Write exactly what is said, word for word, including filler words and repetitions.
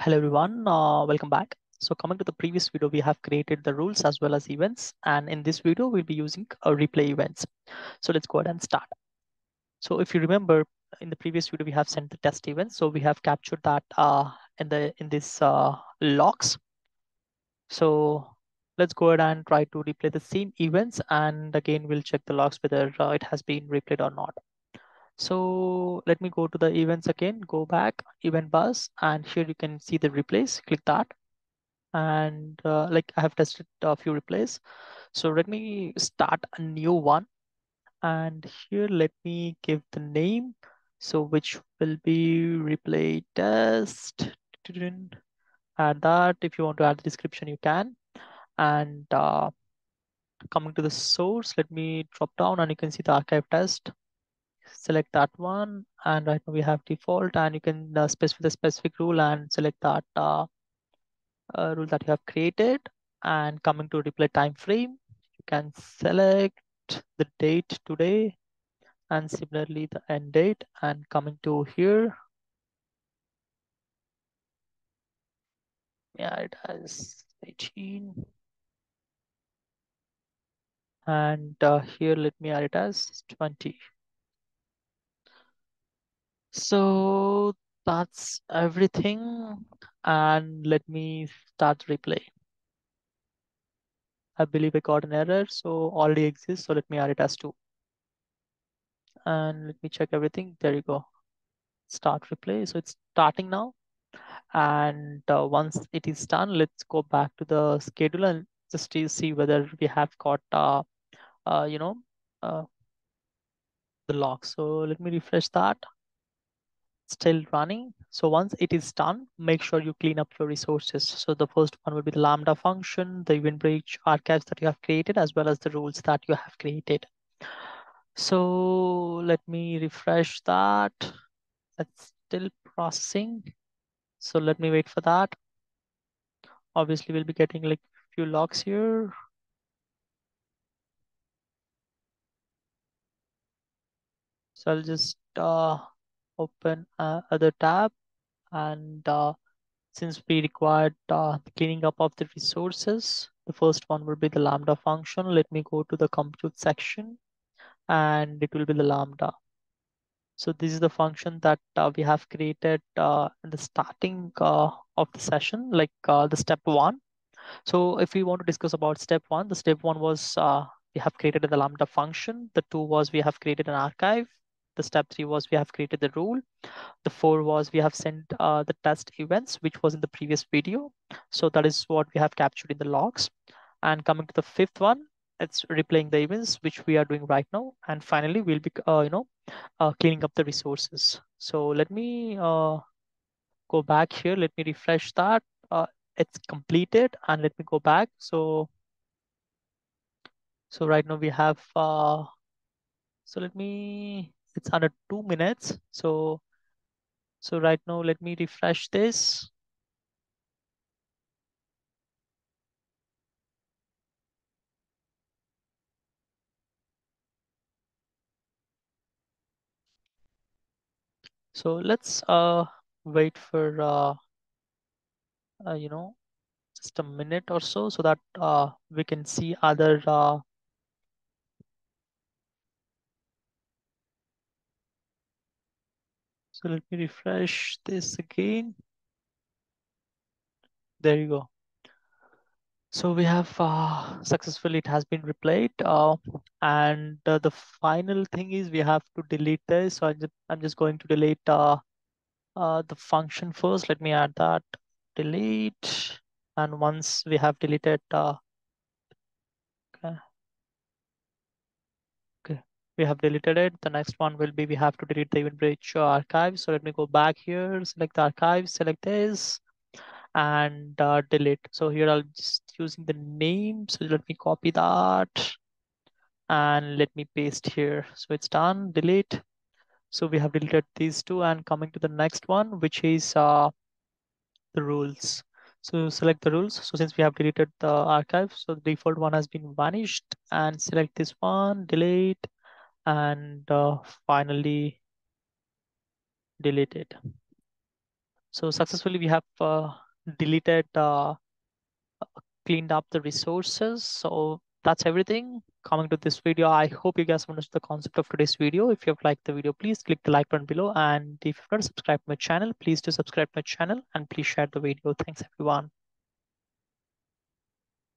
Hello everyone, uh, welcome back. So coming to the previous video, we have created the rules as well as events. And in this video, we'll be using uh, replay events. So let's go ahead and start. So if you remember in the previous video, we have sent the test events. So we have captured that uh, in the in this uh, logs. So let's go ahead and try to replay the same events. And again, we'll check the logs whether uh, it has been replayed or not. So let me go to the events again, go back, event bus, and here you can see the replays, click that. And uh, like I have tested a few replays. So let me start a new one. And here, let me give the name. So which will be replay test. Add that. If you want to add the description, you can. And uh, coming to the source, let me drop down and you can see the archive test. Select that one, and right now we have default, and you can uh, specify the specific rule and select that uh, uh, rule that you have created. And coming to replay time frame, you can select the date today, and similarly the end date. And coming to here, yeah, it has eighteen. And uh, here, let me add it as twenty. So that's everything, and let me start replay. I believe I got an error, so already exists, so let me add it as two. And let me check everything, there you go. Start replay, so it's starting now. And uh, once it is done, let's go back to the schedule and just see whether we have got, uh, uh, you know, uh, the log. So let me refresh that. Still running. So once it is done, make sure you clean up your resources. So the first one will be the Lambda function, the EventBridge archives that you have created, as well as the rules that you have created. So let me refresh that. That's still processing. So let me wait for that. Obviously, we'll be getting like a few logs here. So I'll just uh, open uh, other tab, and uh, since we required uh, cleaning up of the resources, the first one will be the Lambda function. Let me go to the compute section, and it will be the Lambda. So this is the function that uh, we have created uh, in the starting uh, of the session, like uh, the step one. So if we want to discuss about step one, the step one was uh, we have created the Lambda function. The two was we have created an archive. The step three was we have created the rule. The four was we have sent uh, the test events, which was in the previous video. So that is what we have captured in the logs. And coming to the fifth one, it's replaying the events, which we are doing right now. And finally, we'll be uh, you know uh, cleaning up the resources. So let me uh, go back here. Let me refresh that. Uh, it's completed, and let me go back. So so right now we have. Uh, so let me. It's under two minutes. So, so right now, let me refresh this. So let's uh, wait for, uh, uh, you know, just a minute or so, so that uh, we can see other uh, So let me refresh this again. There you go. So we have uh, successfully, it has been replayed. Uh, and uh, the final thing is we have to delete this. So I'm just, I'm just going to delete uh, uh, the function first. Let me add that, delete. And once we have deleted, uh, okay. We have deleted it. The next one will be, we have to delete the EventBridge archive. So let me go back here, select the archive, select this, and uh, delete. So here I'll just using the name. So let me copy that and let me paste here. So it's done, delete. So we have deleted these two, and coming to the next one, which is uh, the rules. So select the rules. So since we have deleted the archive, so the default one has been vanished, and select this one, delete. And uh, finally delete it. So successfully, we have uh, deleted, uh, cleaned up the resources. So that's everything coming to this video. I hope you guys understood the concept of today's video. If you have liked the video, please click the like button below. And if you're not subscribed to my channel, please do subscribe to my channel and please share the video. Thanks, everyone.